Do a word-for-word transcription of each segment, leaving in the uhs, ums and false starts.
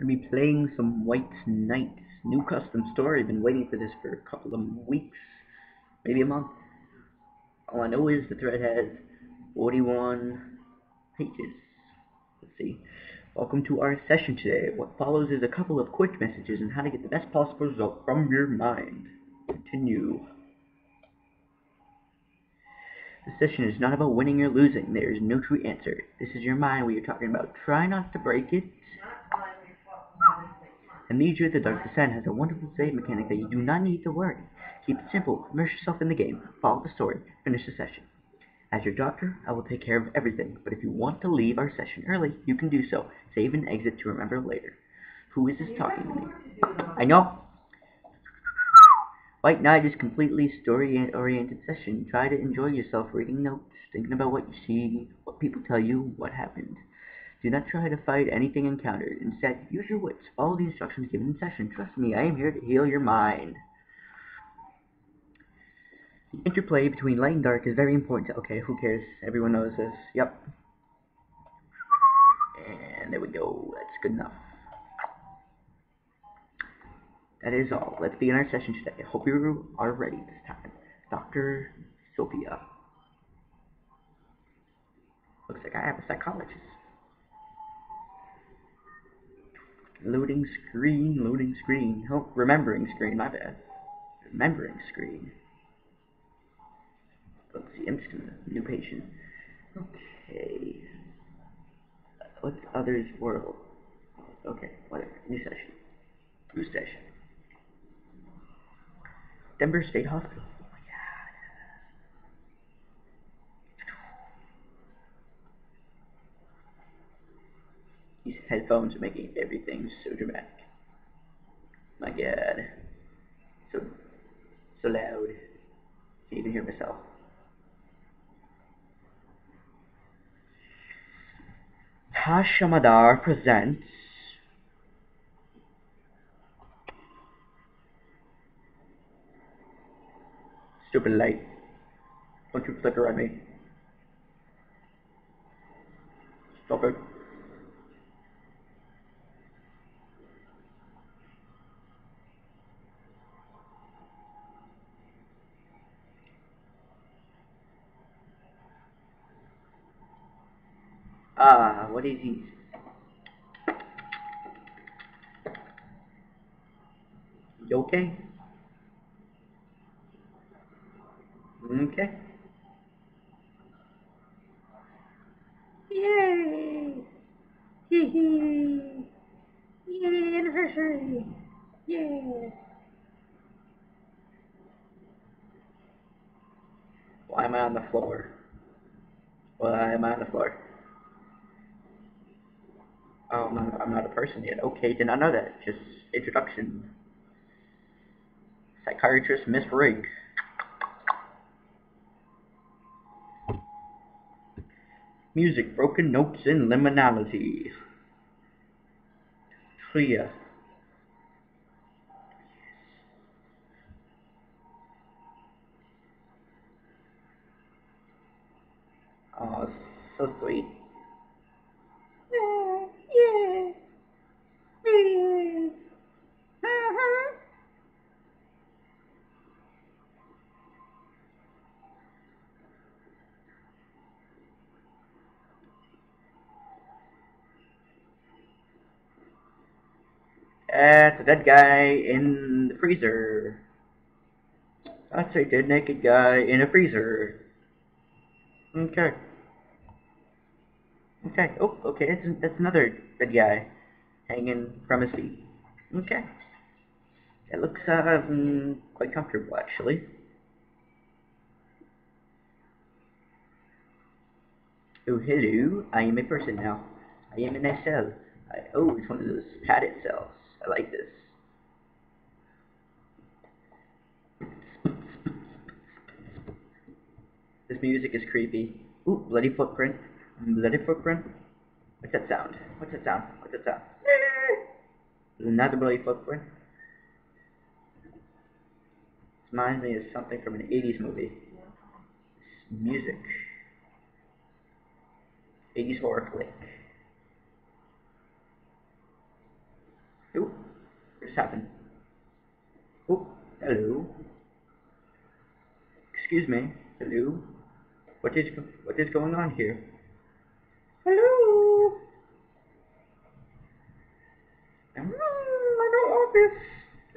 We're going to be playing some White Knights. New custom story. I've been waiting for this for a couple of weeks. Maybe a month. All I know is the thread has forty-one pages. Let's see. Welcome to our session today. What follows is a couple of quick messages on how to get the best possible result from your mind. Continue. This session is not about winning or losing. There is no true answer. This is your mind we are talking about. Try not to break it. Amnesia: The Dark Descent has a wonderful save mechanic that you do not need to worry. Keep it simple, immerse yourself in the game, follow the story, finish the session. As your doctor, I will take care of everything, but if you want to leave our session early, you can do so. Save and exit to remember later. Who is this talking to me? I know! White Knight is completely story-oriented session. Try to enjoy yourself reading notes, thinking about what you see, what people tell you, what happened. Do not try to fight anything encountered. Instead, use your wits. Follow the instructions given in session. Trust me, I am here to heal your mind. The interplay between light and dark is very important. Okay, who cares? Everyone knows this. Yep. And there we go. That's good enough. That is all. Let's begin our session today. I hope you are ready this time. Doctor Sophia. Looks like I have a psychologist. Loading screen, loading screen. Oh, remembering screen, my bad. Remembering screen. Let's see, I'm just gonna, new patient. Okay. What's others world? Okay, whatever. New session. New session. Denver State Hospital. Oh my god. These headphones are making everything so dramatic. My god. So, so loud. I can't even hear myself. Tashmadar presents Stupid light. Don't you flicker at me. Stop it. Ah, what is he? You okay? Okay. Yay! Hee hee! Yay, anniversary! Yay! Why am I on the floor? Why am I on the floor? Oh, I'm not, I'm not a person yet. Okay, did not know that. Just introduction. Psychiatrist Miss Rigg. Music, broken notes, and liminality. Tria. Oh, so sweet. That's a dead guy in the freezer. That's a dead naked guy in a freezer. Okay. Okay. Oh, okay. That's, that's another dead guy hanging from his feet. Okay. That looks uh, quite comfortable, actually. Oh, hello. I am a person now. I am in a cell. I, oh, it's one of those padded cells. I like this. This music is creepy. Ooh, bloody footprint. Bloody footprint. What's that sound? What's that sound? What's that sound? Another bloody footprint. This reminds me of something from an eighties movie. It's music. eighties horror flick. Oop, this happened. Oop, hello. Excuse me, hello. What is, what is going on here? Hello? Come on, my little office.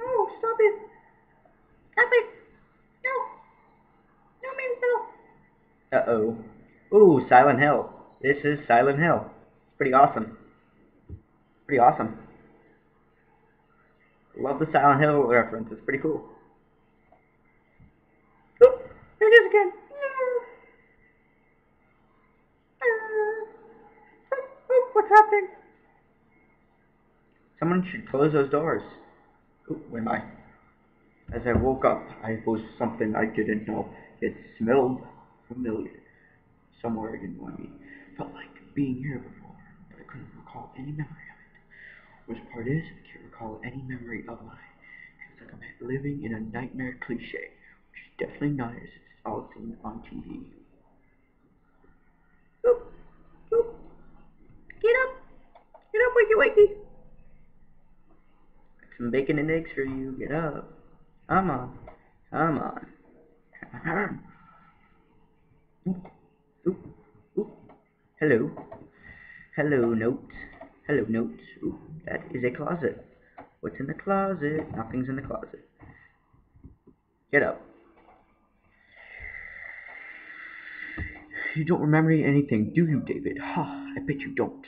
No, stop it. Stop it. No. No, means no. Uh-oh. Ooh, Silent Hill. This is Silent Hill. Pretty awesome. Pretty awesome. Love the Silent Hill reference. It's pretty cool. Oh, there it is again. What's happening? Someone should close those doors. Ooh, where am I? As I woke up, I was something I didn't know. It smelled familiar. Somewhere I didn't want to be. Felt like being here before, but I couldn't recall any memory of it. Worst part is, I can't recall any memory of mine. It's like I'm living in a nightmare cliche, which is definitely not as it's all seen on T V. Oop. Oop. Get up. Get up, wakey wakey. Some bacon and eggs for you. Get up. Come on. Come on. Oop. Oop. Oop. Hello. Hello, note. Hello, note. Oop. That is a closet. What's in the closet? Nothing's in the closet. Get up. You don't remember anything, do you, David? Ha, I bet you don't.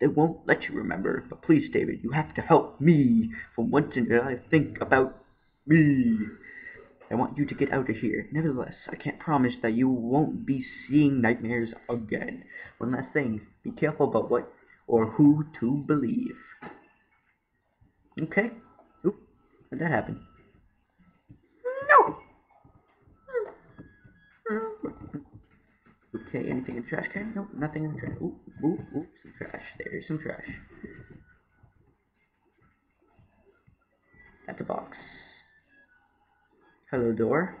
They won't let you remember, but please, David, you have to help me. For once in your life, think about me. I want you to get out of here. Nevertheless, I can't promise that you won't be seeing nightmares again. One last thing, be careful about what or who to believe. Okay. Oop, how'd that happen? No! Okay, anything in the trash can? Nope, nothing in the trash. Oop, oop, oop, some trash. There is some trash. That's a box. Hello, door.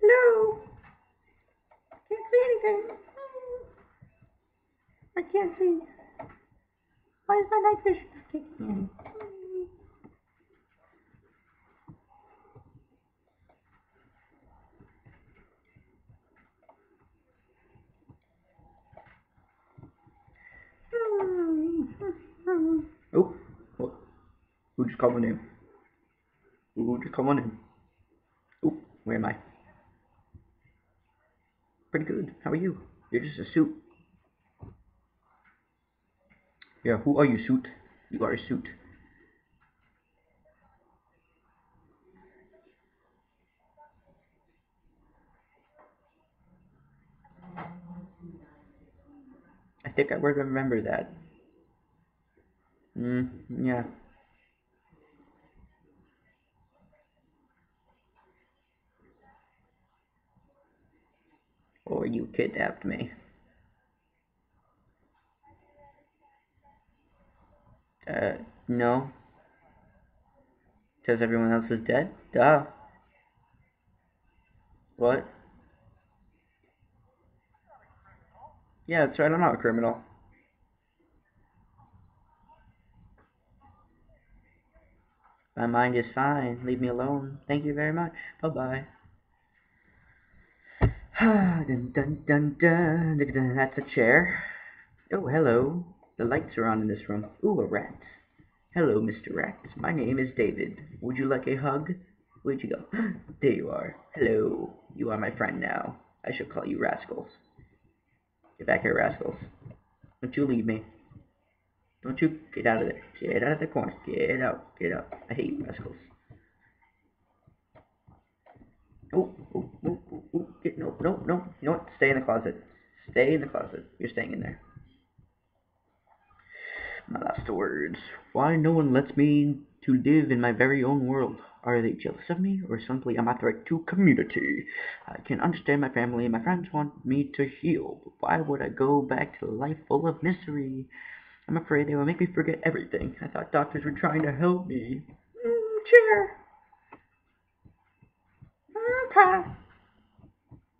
Hello. I can't see anything. I can't see. Why is my night vision kicking in? Oh, oh, who just called my name? Who just called my name? Oh, where am I? Pretty good. How are you? You're just a suit. Yeah, who are you, suit? You are a suit. I think I would remember that. Mm, yeah. Or you kidnapped me. Uh, no. Because everyone else is dead? Duh. What? Yeah, that's right, I'm not a criminal. My mind is fine. Leave me alone. Thank you very much. Bye-bye. Dun, dun, dun, dun, dun, dun. That's a chair. Oh, hello. The lights are on in this room. Ooh, a rat. Hello, Mister Rat. My name is David. Would you like a hug? Where'd you go? There you are. Hello. You are my friend now. I shall call you Rascals. Get back here, Rascals. Don't you leave me. Don't you get out of there. Get out of the corner. Get out. Get out. I hate rascals. Oh, oh, oh, oh, oh. Get, no, no, no. You know what? Stay in the closet. Stay in the closet. You're staying in there. My last words. Why no one lets me to live in my very own world? Are they jealous of me, or simply am I a threat to community? I can understand my family and my friends want me to heal, but why would I go back to a life full of misery? I'm afraid they will make me forget everything. I thought doctors were trying to help me. Mm, chair. Okay.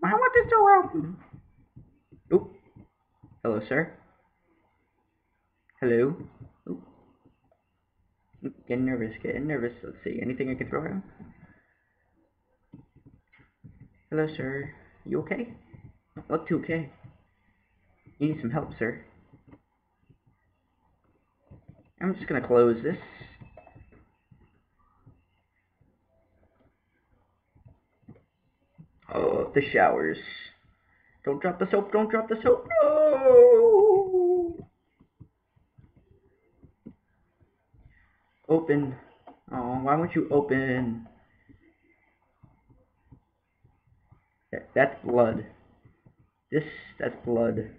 I want this door open. Oop. Hello, sir. Hello. Ooh. Ooh, getting nervous, getting nervous. Let's see, anything I can throw at him? Hello, sir. You okay? Look too okay. You need some help, sir. I'm just gonna close this. Oh, the showers. Don't drop the soap, don't drop the soap. No! Open. Oh, why won't you open? That, that's blood. This, that's blood.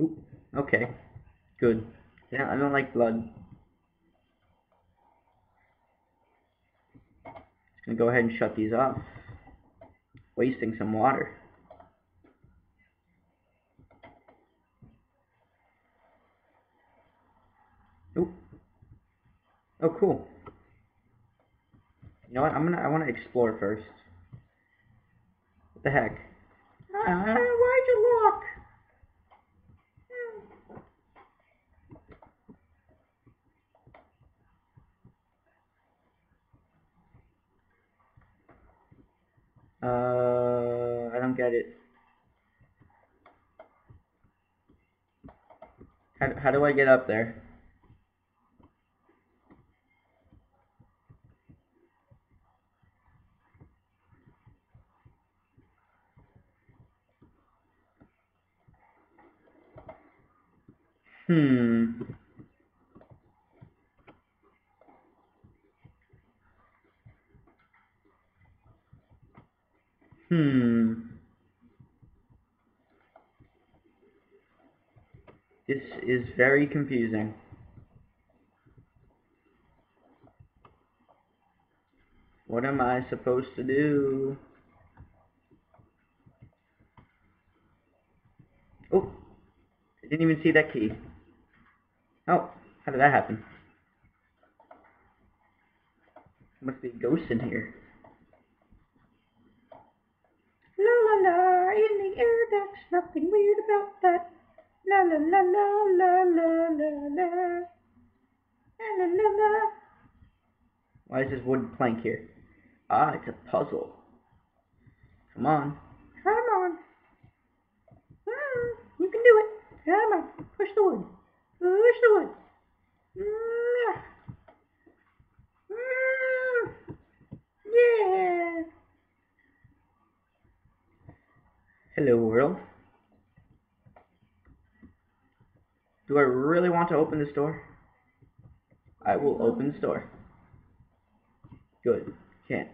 Ooh, okay. Good. Yeah, I don't like blood. Just gonna go ahead and shut these off. Wasting some water. Ooh. Oh, cool. You know what? I'm gonna. I want to explore first. What the heck? Uh, why'd you look? Uh, I don't get it. How, how do I get up there? Hmm. Hmm. This is very confusing. What am I supposed to do? Oh, I didn't even see that key. Oh, how did that happen? There must be ghosts in here. La la, in the air, that's nothing weird about that. La la la la la la la la. La la la. Why is this wooden plank here? Ah, it's a puzzle. Come on. Come on. Mm, you can do it. Come on. Push the wood. Push the wood. Mm. Mm. Yeah. Hello, world. Do I really want to open this door? I will open this door. Good. Can't.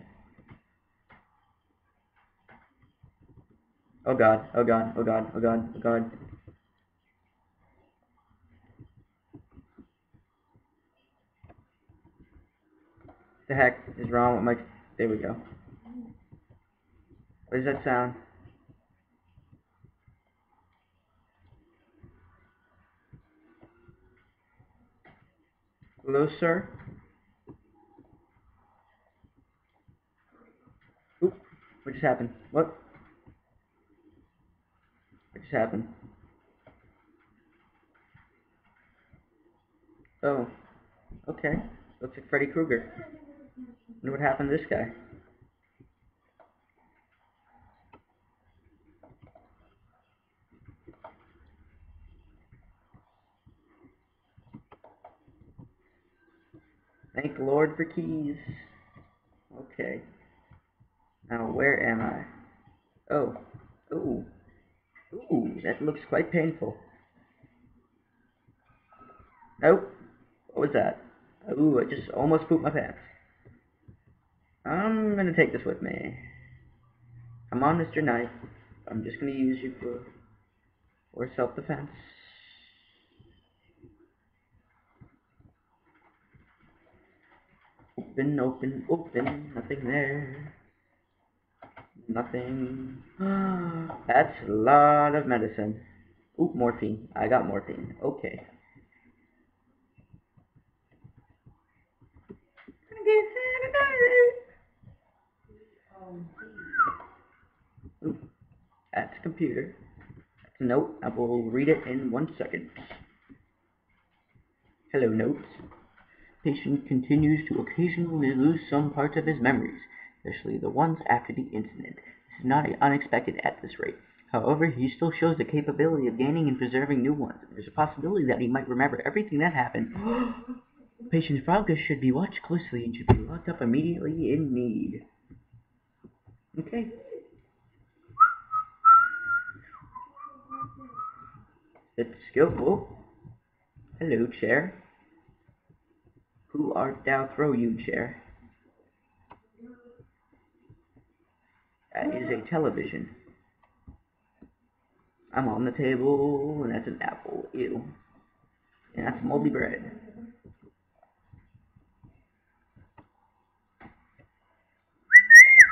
Oh god, oh god, oh god, oh god, oh god. What the heck is wrong with my... There we go. What is that sound? Hello, sir. Oop. What just happened? What? What just happened? Oh. Okay. Looks like Freddy Krueger. Wonder what happened to this guy. Thank Lord for keys. Okay. Now where am I? Oh. Ooh. Ooh, that looks quite painful. Nope. What was that? Ooh, I just almost pooped my pants. I'm gonna take this with me. Come on, Mister Knight. I'm just gonna use you for, for self-defense. Open, open, open, nothing there. Nothing. That's a lot of medicine. Oop, morphine. I got morphine. Okay. Oop. That's a computer. That's a note. I will read it in one second. Hello, notes. Patient continues to occasionally lose some parts of his memories, especially the ones after the incident. This is not unexpected at this rate. However, he still shows the capability of gaining and preserving new ones. There's a possibility that he might remember everything that happened. Patient's progress should be watched closely and should be locked up immediately in need. Okay. It's skillful. Hello, chair. Who art thou? Throw you, chair. That is a television. I'm on the table, and that's an apple. Ew. And that's moldy bread.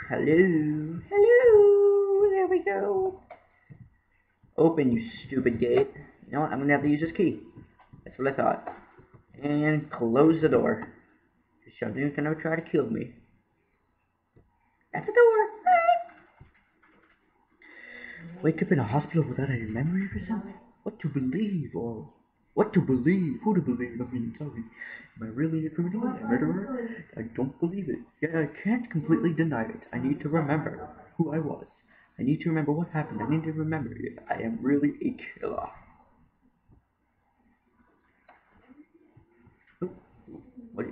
Hello. Hello. There we go. Open, you stupid gate. You know what? I'm going to have to use this key. That's what I thought. And close the door. Something's going to try to kill me. At the door. Wake up in a hospital without any memory for something? What to believe? Or what to believe? Who to believe? I mean, sorry. Am I really a criminal? A murderer? I don't believe it. Yet I can't completely deny it. I need to remember who I was. I need to remember what happened. I need to remember it. I am really a killer. What?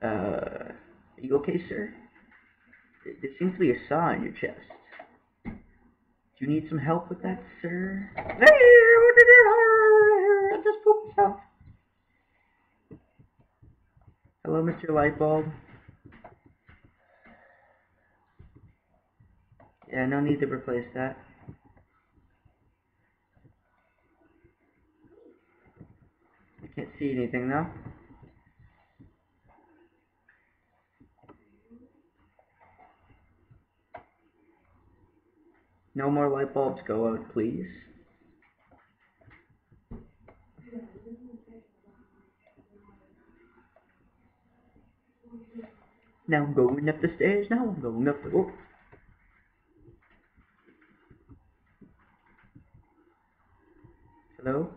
Uh, are you okay, sir? There seems to be a saw in your chest. Do you need some help with that, sir? I just pooped myself. Hello, Mister Lightbulb. Yeah, no need to replace that. I can't see anything though. No more light bulbs go out, please. Now I'm going up the stairs, now I'm going up the... Oh. Hello?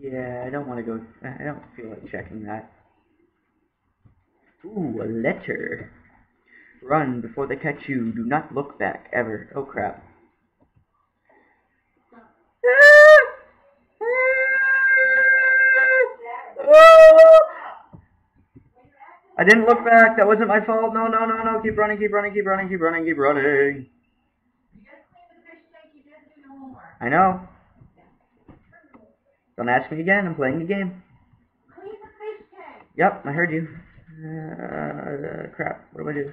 Yeah, I don't want to go... I don't feel like checking that. Ooh, a letter. Run before they catch you. Do not look back, ever. Oh, crap. I didn't look back. That wasn't my fault. No, no, no, no. Keep running, keep running, keep running, keep running, keep running. I know. Don't ask me again. I'm playing the game. Yep, I heard you. Uh, uh, crap. What do I do?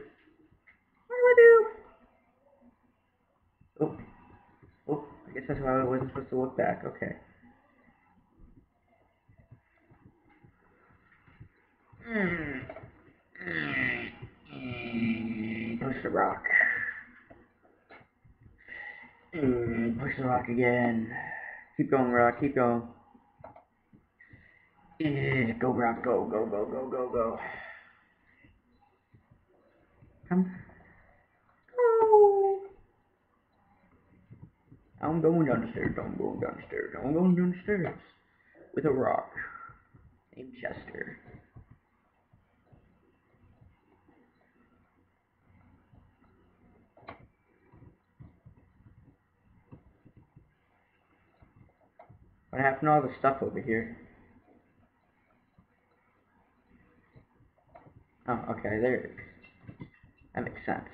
What do I do? Oh. Oh, I guess that's why I wasn't supposed to look back. Okay. Mm. Push the rock. Mm. Push the rock again. Keep going, rock. Keep going. Mm. Go, rock. Go, go, go, go, go, go. Come. Oh. I'm going downstairs, I'm going downstairs, I'm going downstairs. With a rock. Named Chester. What happened to all the stuff over here? Oh, okay, there it is. That makes sense.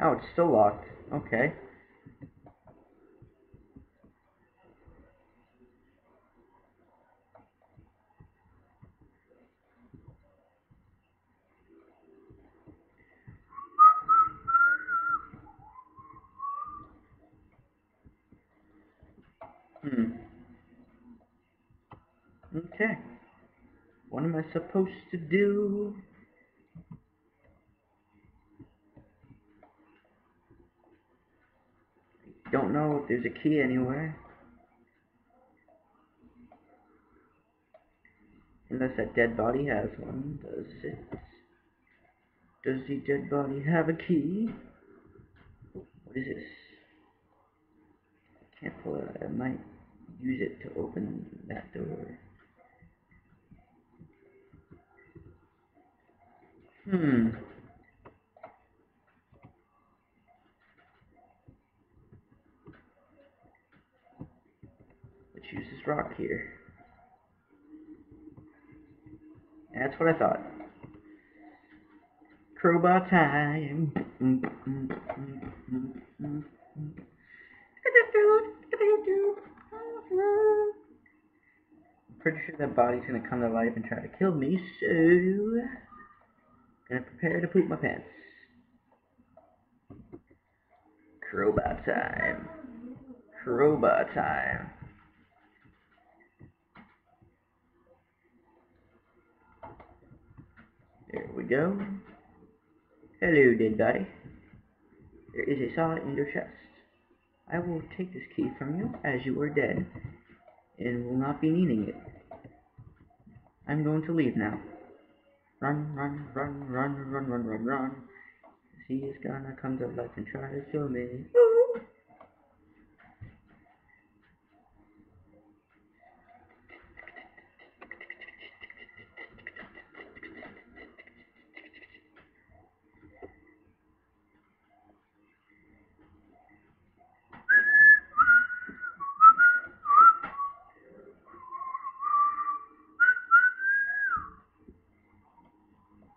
Oh, it's still locked. Okay. Hmm. Okay. What am I supposed to do? Don't know if there's a key anywhere. Unless that dead body has one. Does it? Does the dead body have a key? What is this? I can't pull it out. I might use it to open that door. Hmm. Let's use this rock here. That's what I thought. Crowbar time. I'm pretty sure that body's gonna come to life and try to kill me, so I'm gonna prepare to poop my pants. Crowbar time. Crowbar time. There we go. Hello, dead body. There is a saw in your chest. I will take this key from you, as you are dead, and will not be needing it. I'm going to leave now. Run, run, run, run, run, run, run, run. She is gonna come to life and try to kill me. Ooh.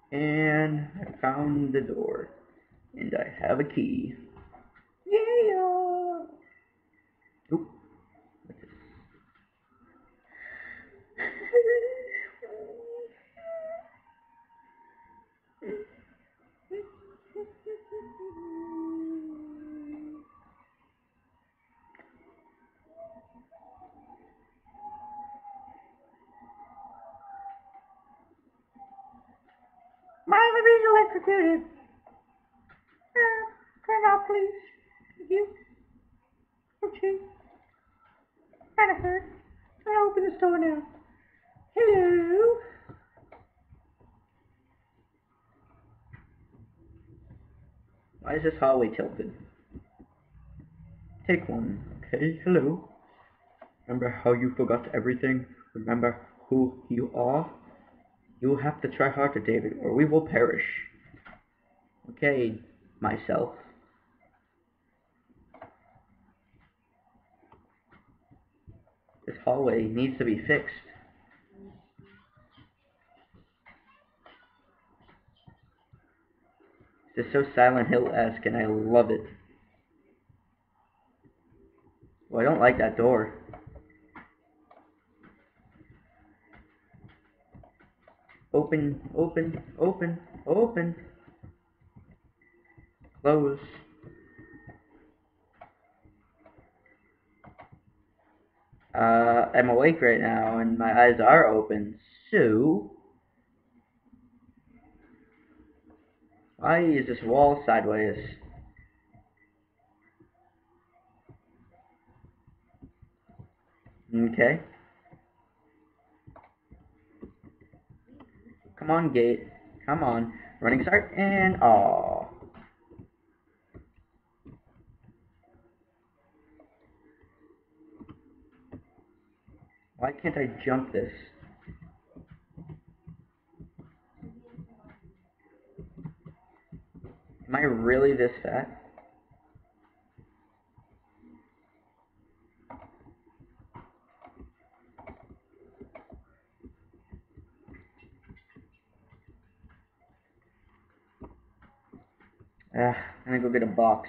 And I found the door, and I have a key. Yeah. Oop. What's this? Electrocuted. Uh, turn off, please. Thank you. Okay. Kinda hurt. I'm gonna open this door now. Hello. Why is this hallway tilted? Take one. Okay. Hello. Remember how you forgot everything? Remember who you are? You will have to try harder, David, or we will perish. Okay, myself. This hallway needs to be fixed. This is so Silent Hill-esque, and I love it. Well, I don't like that door. Open, open, open, open. Close. Uh, I'm awake right now and my eyes are open, so... Why is this wall sideways? Okay. Come on, gate. Come on. Running start and aw. Why can't I jump this? Am I really this fat? Uh, I'm gonna go get a box.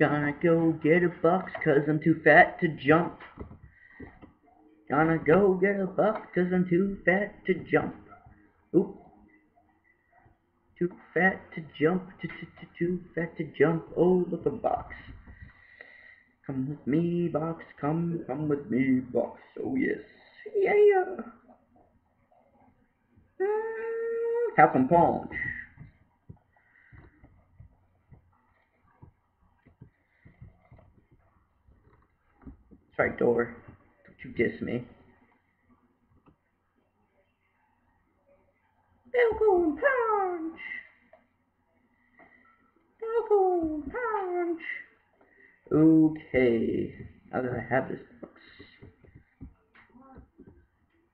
Gonna go get a box cause I'm too fat to jump. Gonna go get a box cause I'm too fat to jump. Oop. Too fat to jump. Too, too, too, too fat to jump. Oh, look, a box. Come with me, box. Come, come with me, box. Oh, yes. Yeah. Tap and punch. Sorry, door. Don't you diss me. Falcon punch! Falcon punch! Okay. How do I have this box?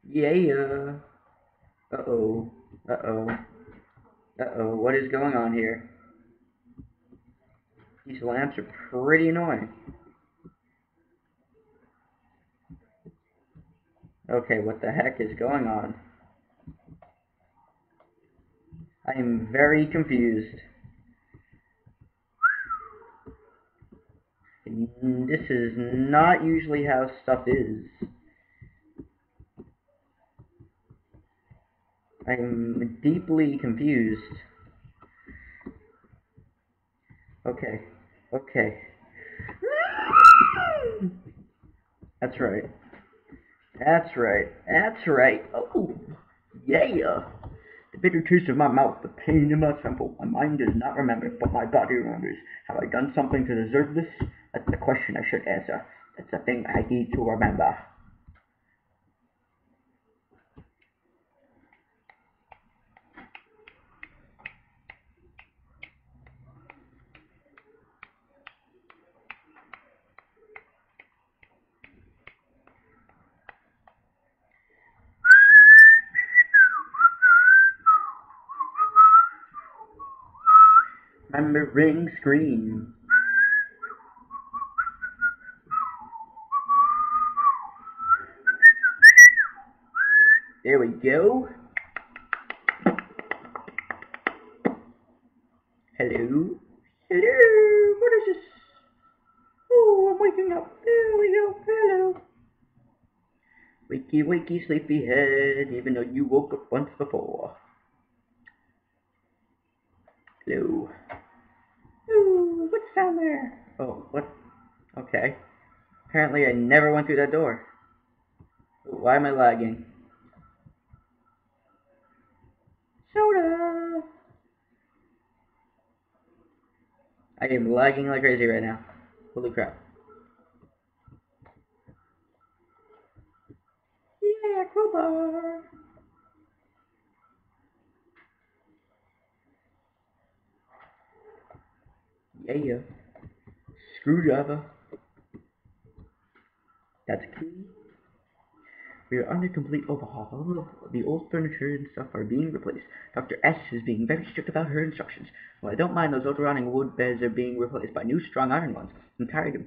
Yeah. Uh-oh. Uh-oh. Uh-oh. What is going on here? These lamps are pretty annoying. Okay, what the heck is going on? I am very confused. This is not usually how stuff is. I'm deeply confused. Okay. Okay. That's right. That's right. That's right. Oh, yeah. The bitter taste of my mouth, the pain in my temple. My mind does not remember, but my body remembers. Have I done something to deserve this? That's the question I should answer. That's the thing I need to remember. Remembering scream. There we go. Hello. Hello. What is this? Oh, I'm waking up. There we go. Hello. Wakey, wakey, sleepy head, even though you woke up once before. Hello. Ooh, what's down there? Oh, what? Okay. Apparently I never went through that door. Why am I lagging? Soda! I am lagging like crazy right now. Holy crap. Yeah, crowbar! Yeah, yeah. Screwdriver. That's a key. We are under complete overhaul. All of the old furniture and stuff are being replaced. Doctor S is being very strict about her instructions. Well, I don't mind those old rotting wood beds are being replaced by new strong iron ones. I'm tired of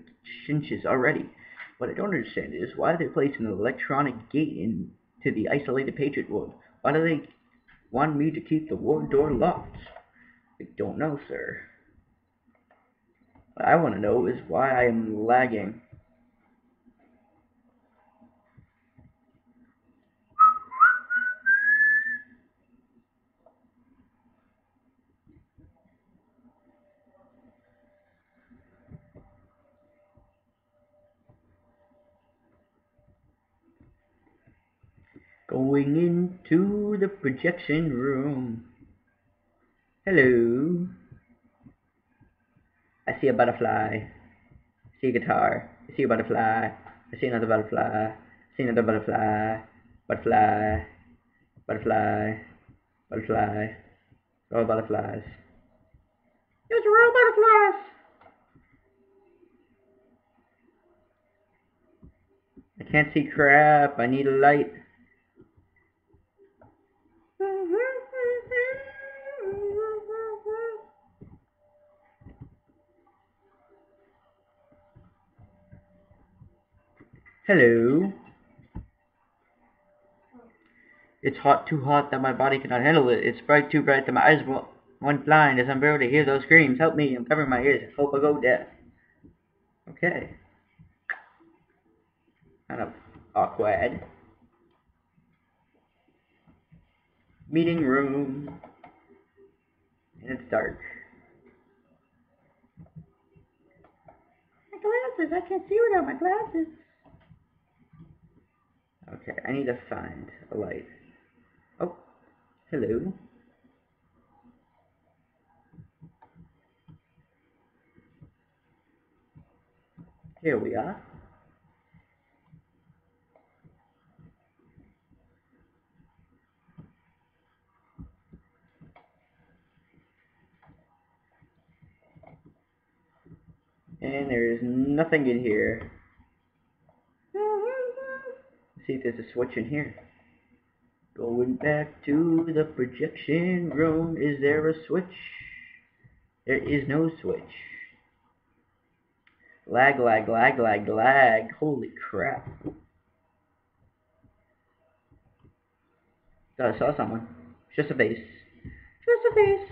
chinches already. What I don't understand is why they're placing an electronic gate into the isolated Patriot Ward. Why do they want me to keep the ward door locked? I don't know, sir. What I want to know is why I am lagging. Going into the projection room. Hello. I see a butterfly. I see a guitar. I see a butterfly. I see another butterfly. I see another butterfly. Butterfly. Butterfly. Butterfly. All butterflies. Those are all butterflies! I can't see crap. I need a light. Hello. It's hot, too hot that my body cannot handle it. It's bright, too bright that my eyes went blind as I'm able to hear those screams. Help me, I'm covering my ears. I hope I go deaf. Okay. Kind of awkward. Meeting room. And it's dark. My glasses, I can't see without my glasses. Okay, I need to find a light. Oh, hello. Here we are. and there is nothing in here. Let's see if there's a switch in here. Going back to the projection room. Is there a switch? There is no switch. Lag, lag, lag, lag, lag. Holy crap. Thought I saw someone. It's just a face. Just a face.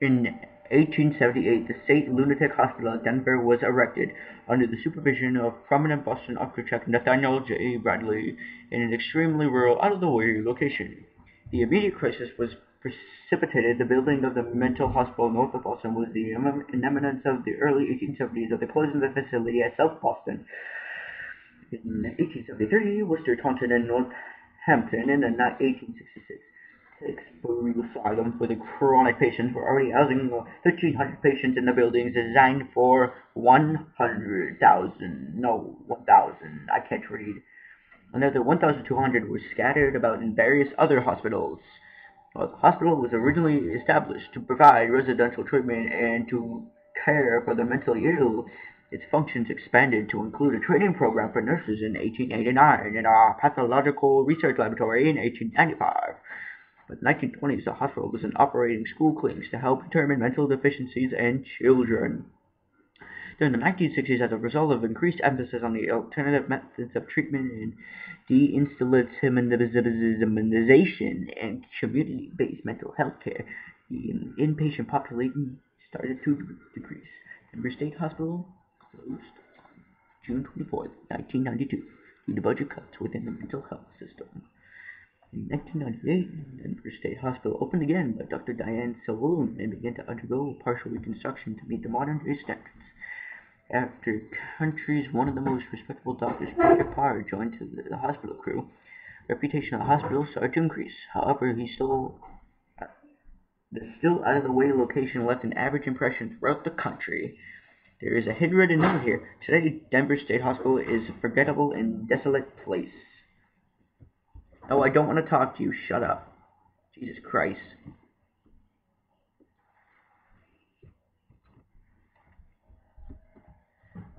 In eighteen seventy-eight, the State Lunatic Hospital at Denver was erected under the supervision of prominent Boston architect Nathaniel J. Bradley in an extremely rural, out-of-the-way location. The immediate crisis was precipitated. The building of the mental hospital north of Boston was the eminence of the early eighteen seventies of the closing of the facility at South Boston. In eighteen seventy-three, Worcester, Taunton, and Northampton, and in eighteen sixty-six. Asylum for the chronic patients were already housing thirteen hundred patients in the buildings designed for one hundred thousand, no, one thousand, I can't read. Another one thousand two hundred were scattered about in various other hospitals. Well, the hospital was originally established to provide residential treatment and to care for the mentally ill. Its functions expanded to include a training program for nurses in eighteen eighty-nine and a pathological research laboratory in eighteen ninety-five. In the nineteen twenties, the hospital was operating school clinics to help determine mental deficiencies in children. During the nineteen sixties, as a result of increased emphasis on the alternative methods of treatment and deinstitutionalization and community-based mental health care, the inpatient population started to decrease. Denver State Hospital closed on June twenty-fourth, nineteen ninety-two, due to budget cuts within the mental health system. In nineteen ninety-eight, Denver State Hospital opened again by Doctor Diane Saloon and began to undergo partial reconstruction to meet the modern-day standards. After countries, one of the most respectable doctors, Peter Parr, joined the, the hospital crew, reputation of the hospital started to increase. However, he still, uh, the still out-of-the-way location left an average impression throughout the country. There is a handwritten note here. Today, Denver State Hospital is a forgettable and desolate place. Oh, I don't want to talk to you. Shut up. Jesus Christ.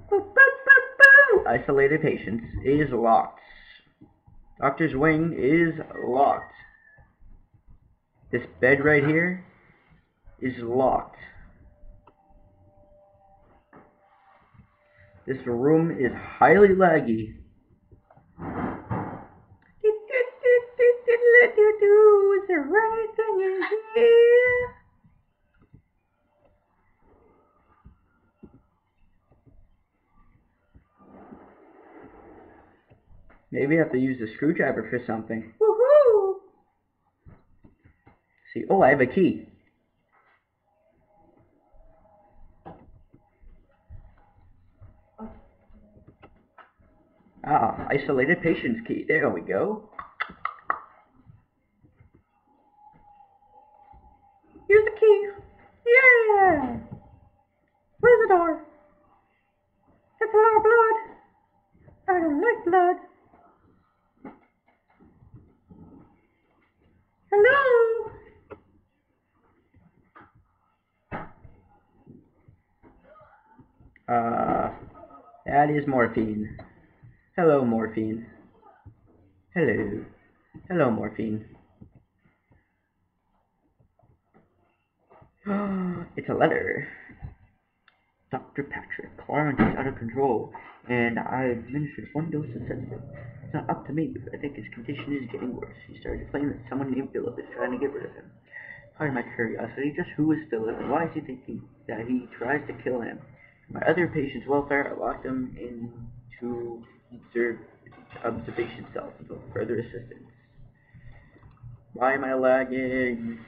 Boo, boo, boo, boo. Isolated patients is locked. Doctor's wing is locked. This bed right here is locked. This room is highly laggy. Do the right thing in here. Maybe I have to use the screwdriver for something. Woohoo! See, oh, I have a key. Ah, isolated patient's key. There we go. Here's the key. Yeah! Where's the door? It's a lot of blood. I don't like blood. Hello? Uh, that is morphine. Hello, morphine. Hello. Hello, morphine. It's a letter. Doctor Patrick, Clarence is out of control, and I administered one dose of sedative. It's not up to me, but I think his condition is getting worse. He started to claim that someone named Philip is trying to get rid of him. Pardon my curiosity, just who is Philip, and why is he thinking that he tries to kill him? For my other patient's welfare, I locked him into observe, observation cells until further assistance. Why am I lagging?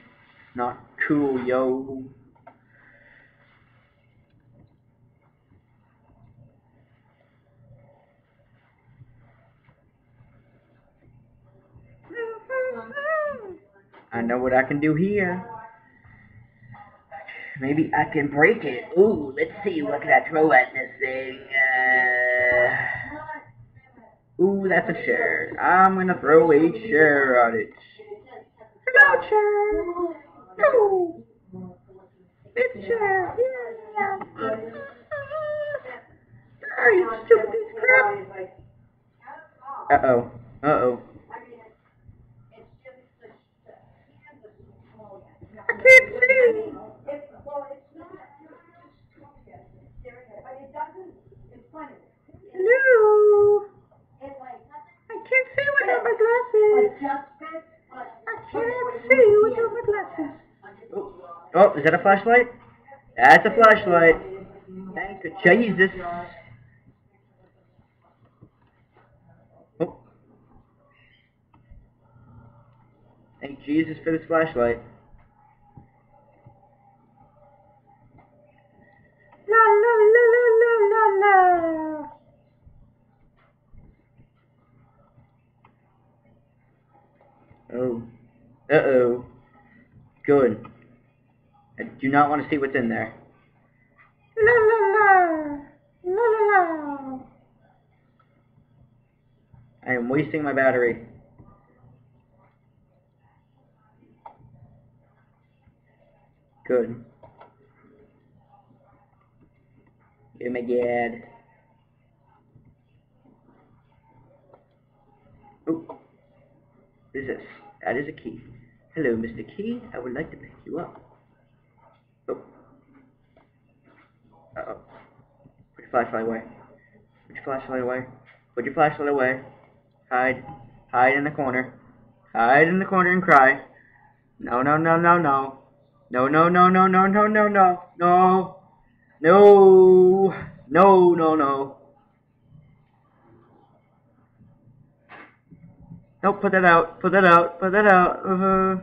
Not cool, yo. I know what I can do here. Maybe I can break it. Ooh, let's see. What can I throw at this thing? Uh, ooh, that's a chair. I'm gonna throw a chair at it. Hello, chair. No. It's Sheriff. Oh, you stupid crap. Uh-oh. Uh-oh. I can't see. No. I can't see without my glasses. I can't see without my glasses. Oh, is that a flashlight? That's a flashlight. Thank you, Jesus. Oh. Thank Jesus for this flashlight. La la la la la la. Oh. Uh oh. Good. I do not want to see what's in there. La la la. La la la. I am wasting my battery. Good. Give me gad. Oh. What is this? That is a key. Hello, Mister Key. I would like to pick you up. Oh. Uh-oh. Put your flashlight away. Put your flashlight away. Put your flashlight away. Hide. Hide in the corner. Hide in the corner and cry. No, no, no, no, no. No, no, no, no, no, no, no, no. No. No. No, no, no. No, put that out. Put that out. Put that out. Uh-huh.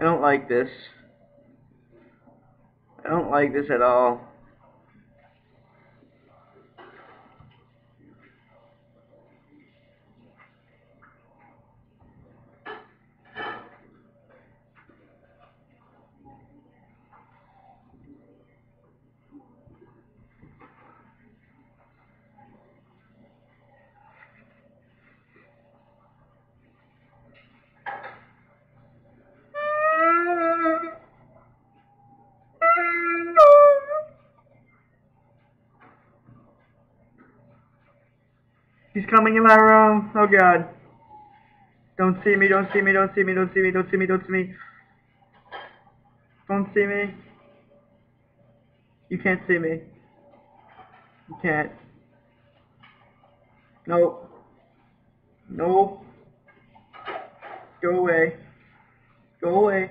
I don't like this. I don't like this at all. He's coming in my room. Oh God. Don't see me, don't see me, don't see me, don't see me, don't see me, don't see me. Don't see me. You can't see me. You can't. No. No. Go away. Go away.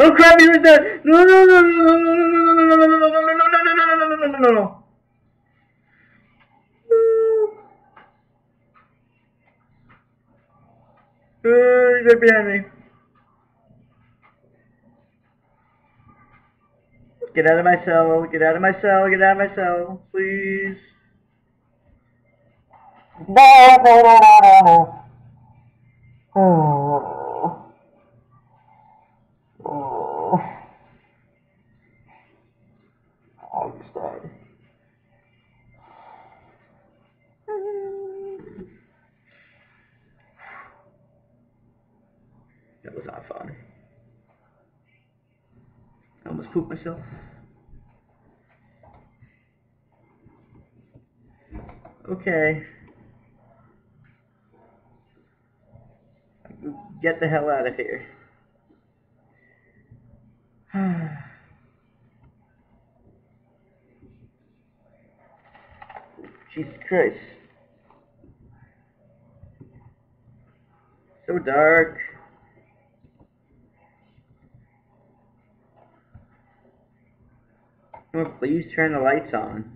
Oh crap, he was there! No no no no no no no no no no no no no no no no no no. He's right behind me. Get out of my cell, get out of my cell, get out of my cell, please. Oh. That was not fun. I almost pooped myself. Okay. Get the hell out of here. Jesus Christ. So dark. Oh, please turn the lights on.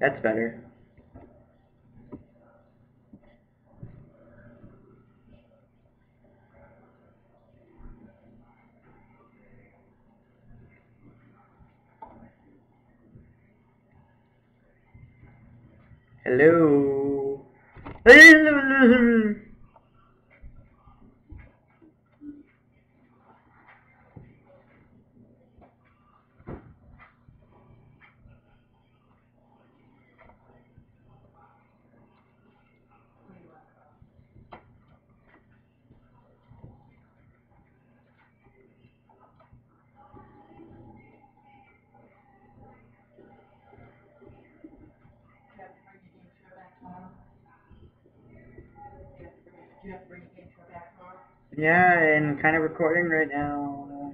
That's better. Hello. Yeah, and kind of recording right now.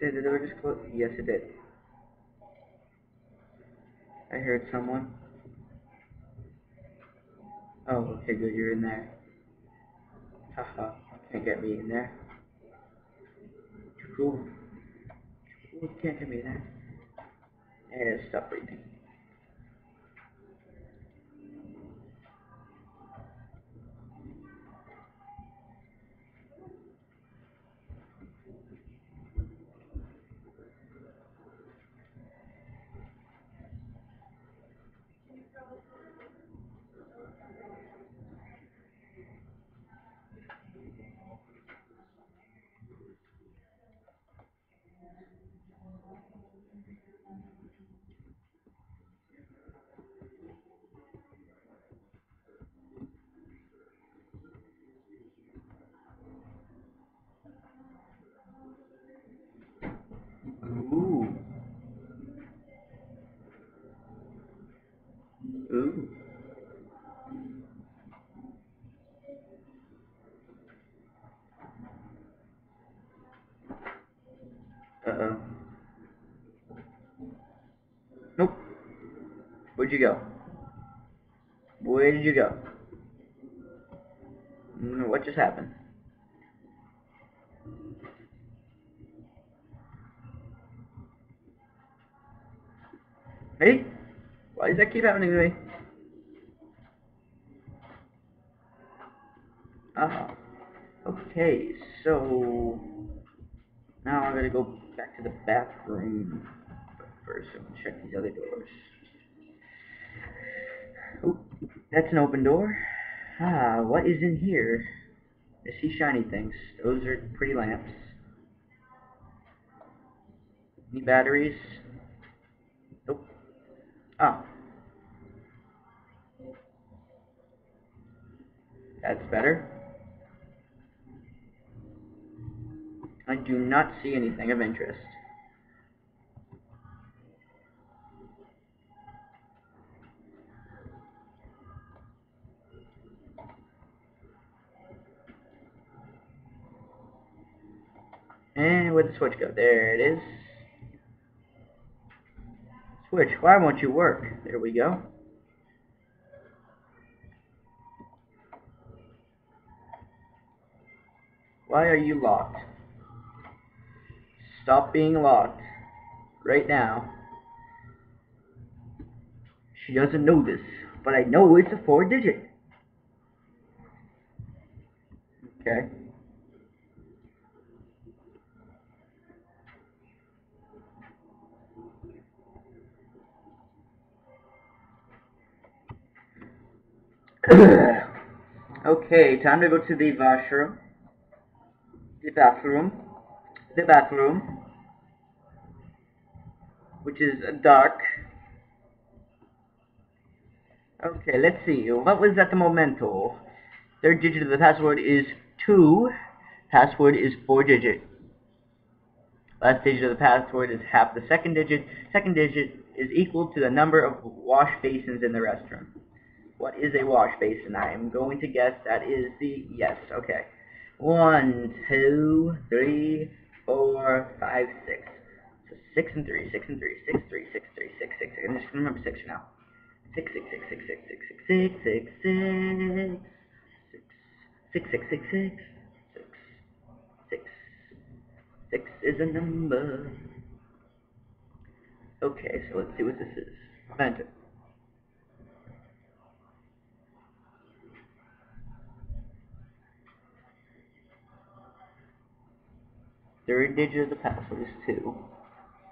Did the door just close? Yes, it did. I heard someone. Oh, okay, good, you're in there. Haha, can't get me in there. Cool. You can't get me in there. I gotta stop breathing. Ooh. Ooh. Uh-oh. Nope. Where'd you go? Where did you go? What just happened? Hey, why does that keep happening to me? Ah, uh, okay, so now I'm gonna go back to the bathroom first and check these other doors. Oh, that's an open door. Ah, what is in here? I see shiny things. Those are pretty lamps. Any batteries? Ah. That's better. I do not see anything of interest. And where'd the switch go? There it is. Switch, why won't you work? There we go. Why are you locked? Stop being locked. Right now. She doesn't know this, but I know it's a four digit. Okay. Okay, time to go to the washroom. The bathroom. The bathroom. Which is dark. Okay, let's see. What was at the memento? Third digit of the password is two. Password is four digit. Last digit of the password is half the second digit. Second digit is equal to the number of wash basins in the restroom. What is a wash basin? I am going to guess that is the... Yes, okay. One, two, three, four, five, six. Six and three, six and three, six, three, six, three, six, six, six. I'm just gonna remember six for now. Six, six, six, six, six, six, six, six, six, six, six, six, six, six, six is a number. Okay, so let's see what this is. Magic. Third digit of the password is two.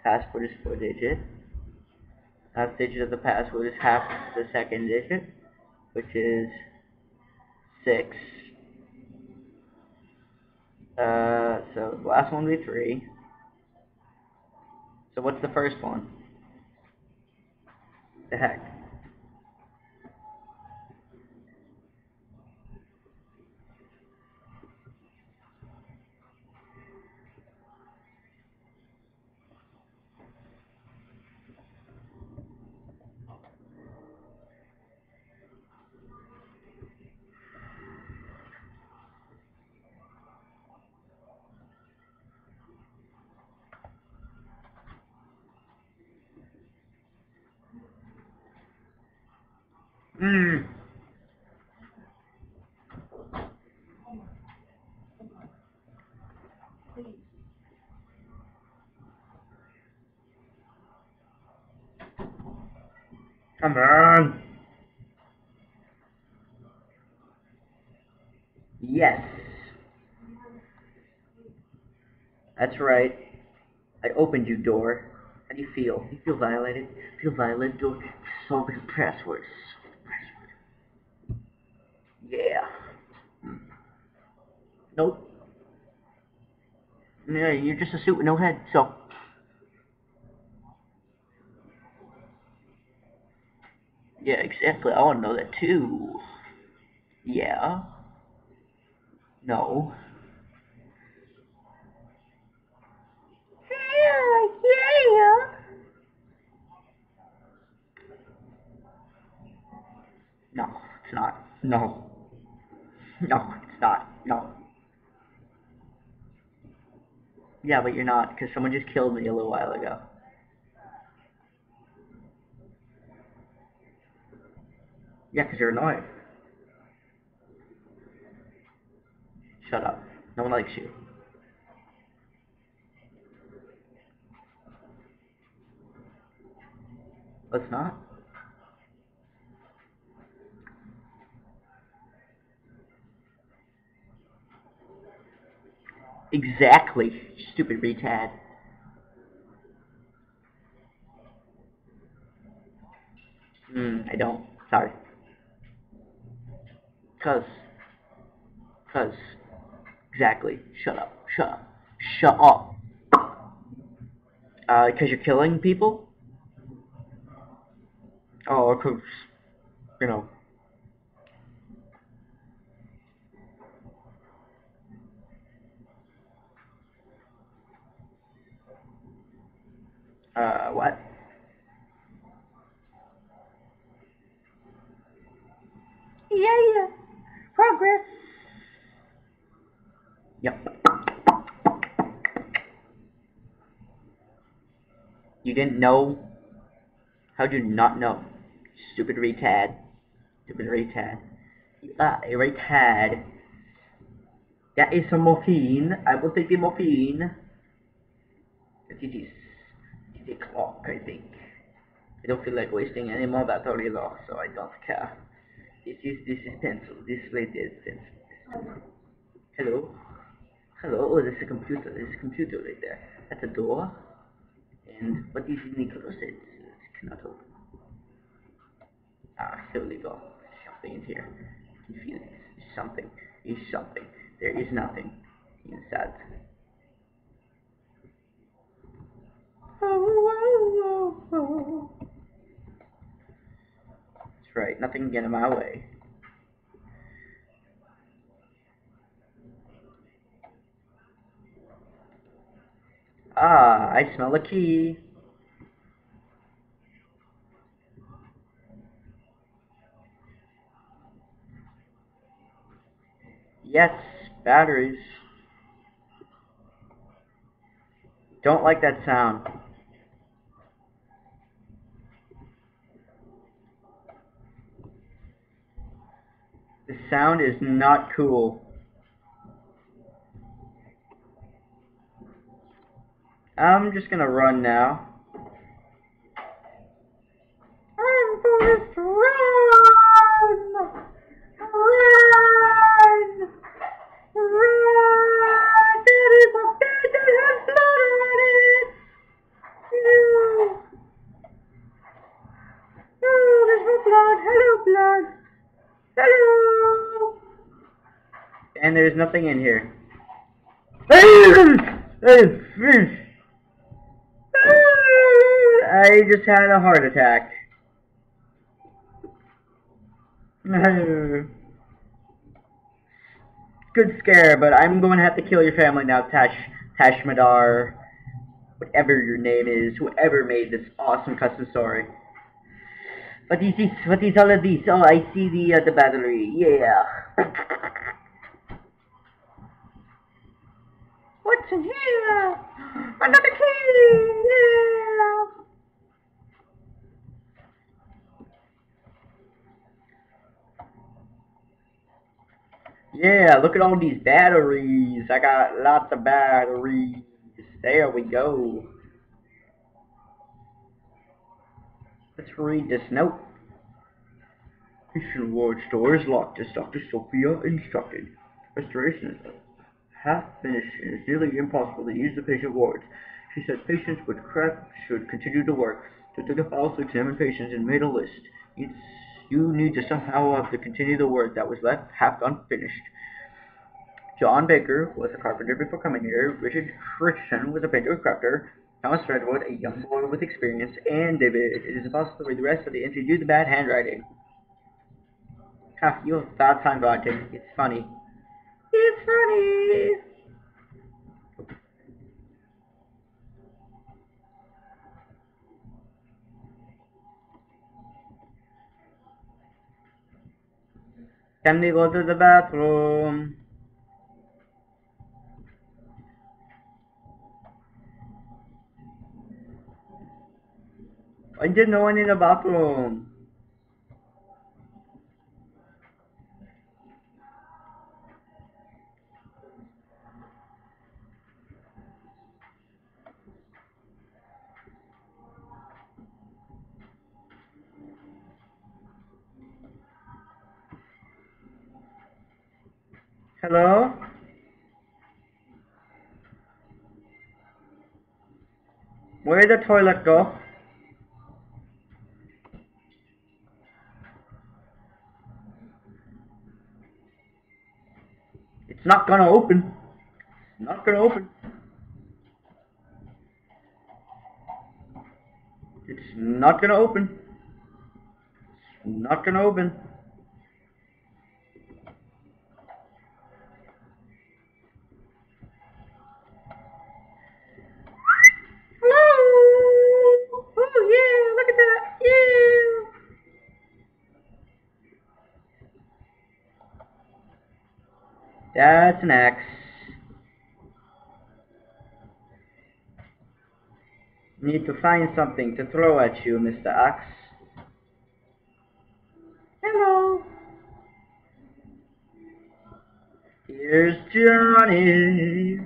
Password is four digit. Half digit of the password is half the second digit, which is six. Uh, so the last one will be three. So what's the first one? The heck? Mm. Come on. Yes. That's right. I opened you, door. How do you feel? You feel violated? Feel violated, door? So many passwords. Yeah. Nope. Yeah, you're just a suit with no head, so. Yeah, exactly. I want to know that too. Yeah. No. Yeah, yeah. No, it's not. No. No, it's not. No. Yeah, but you're not, because someone just killed me a little while ago. Yeah, because you're annoying. Shut up. No one likes you. Let's not. Exactly, stupid retard. Hmm, I don't. Sorry. Cuz. Cuz. Exactly. Shut up. Shut up. Shut up. Uh, because you're killing people? Oh, because, you know. Uh, what? Yeah, yeah. Progress. Yep. You didn't know? How'd you not know? Stupid retard. Stupid retard. You are a retard. That is some morphine. I will take the morphine. It is. Clock, I think. I don't feel like wasting any more that already lost, so I don't care. This is this is pencil. This way there's pencil. Hello. Hello. Oh, there's a computer. There's a computer right there. At the door. And what is in the closet? It cannot open. Ah, here we go. Something in here. I can feel it. There's something. There's something. There is nothing inside. Oh, oh, oh, oh. That's right, nothing can get in my way. Ah, I smell a key. Yes, batteries. Don't like that sound. sound is not cool. I'm just gonna run now. I'm gonna run! Run! Run! That is a bed that has blood on it! No! Oh, there's no blood! Hello, blood! Hello! And there's nothing in here. There's fish! I just had a heart attack. Good scare, but I'm going to have to kill your family now, Tash, Tashmadar, whatever your name is, whoever made this awesome custom story. What is this? What is all of this? Oh, I see the uh, the battery. Yeah. What's in here? Another key. Yeah. Yeah, look at all these batteries. I got lots of batteries. There we go. Let's read this note. Mission ward store is locked as Doctor Sophia instructed. Restoration is half finished and it's nearly impossible to use the patient wards. She said patients with crap should continue to work. She took a file to examine patients and made a list. It's You need to somehow have to continue the work that was left half unfinished. John Baker was a carpenter before coming here. Richard Christian was a painter and crafter. Thomas Redwood, a young boy with experience, and David. It is impossible to read the rest of the entry due to bad handwriting. Ha, you have a bad time writing. It's funny. It's funny. Can we go to the bathroom? I didn't know I need a bathroom. Hello? Where did the toilet go? It's not gonna open. It's not gonna open. It's not gonna open. It's not gonna open. That's an axe. Need to find something to throw at you, Mister Axe. Hello. Here's Johnny.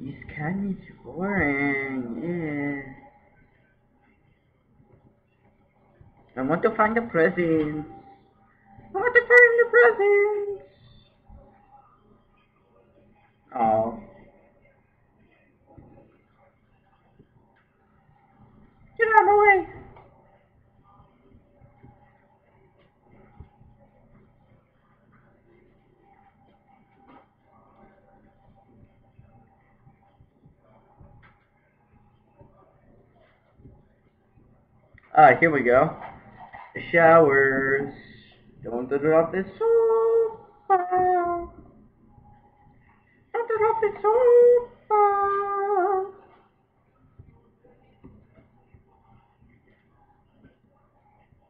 These candies are boring, yeah. I want to find the presents. I want to find the presents. Oh. Get out of my way. Ah, here we go. The showers. Don't drop the sofa. Don't drop the sofa.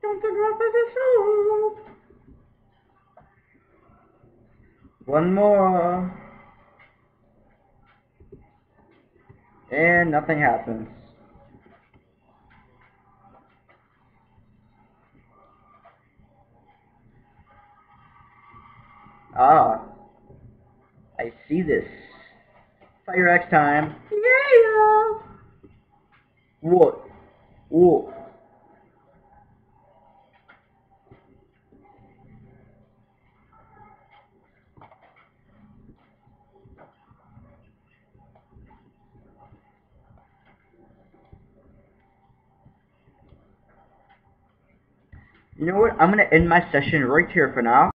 Don't One more. And nothing happens. Ah. I see this. Fire X time. Yeah. What? Whoa. You know what? I'm gonna end my session right here for now.